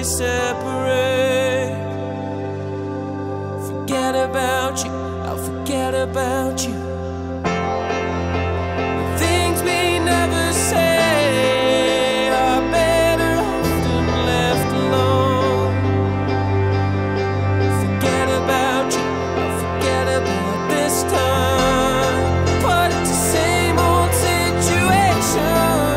they separate. Forget about you, I'll forget about you. The things we never say are better often left alone. Forget about you, I'll forget about this time. But it's the same old situation.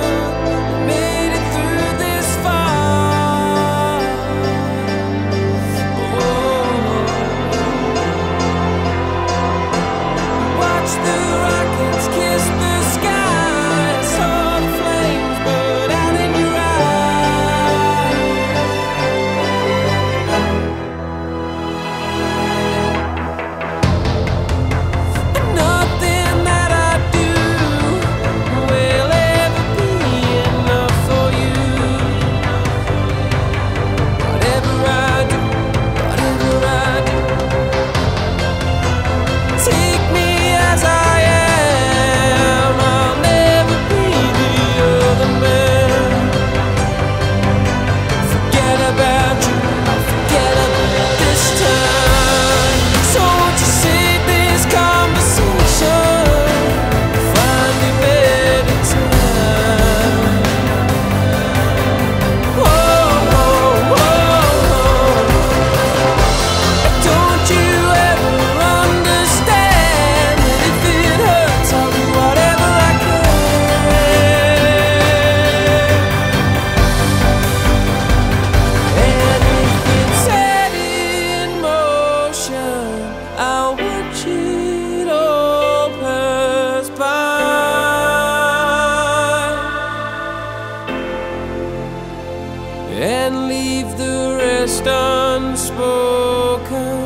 And leave the rest unspoken.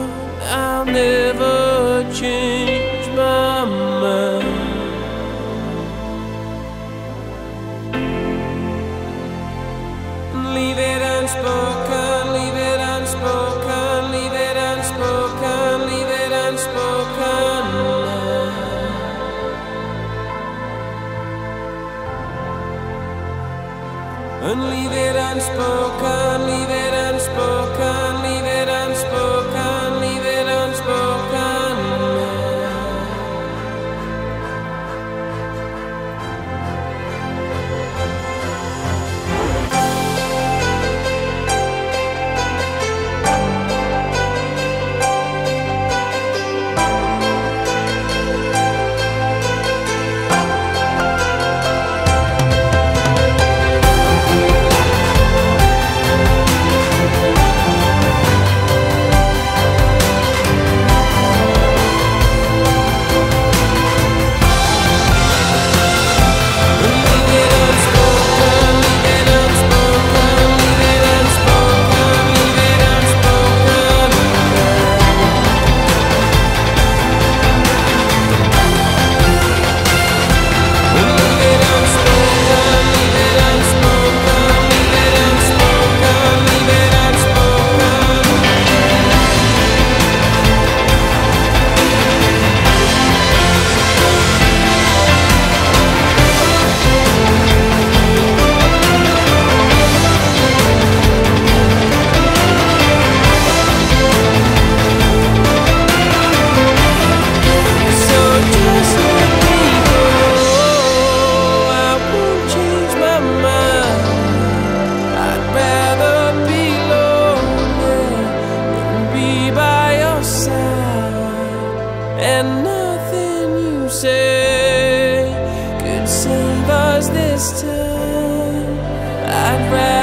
I'll never change my mind. Leave it unspoken, leave it unspoken, leave it unspoken, leave it unspoken now. And leave it unspoken. Leave it unspoken, leave it unspoken, leave it unspoken could save us this time. I'd rather